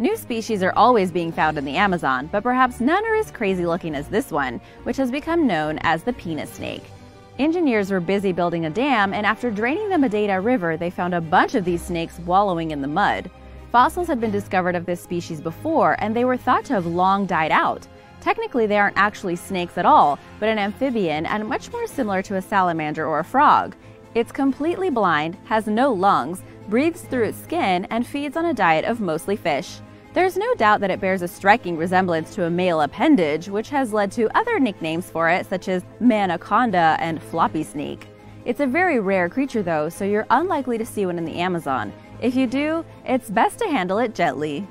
New species are always being found in the Amazon, but perhaps none are as crazy looking as this one, which has become known as the penis snake. Engineers were busy building a dam, and after draining the Madeira River, they found a bunch of these snakes wallowing in the mud. Fossils had been discovered of this species before, and they were thought to have long died out. Technically, they aren't actually snakes at all, but an amphibian and much more similar to a salamander or a frog. It's completely blind, has no lungs, breathes through its skin, and feeds on a diet of mostly fish. There's no doubt that it bears a striking resemblance to a male appendage, which has led to other nicknames for it, such as manaconda and floppy snake. It's a very rare creature though, so you're unlikely to see one in the Amazon. If you do, it's best to handle it gently.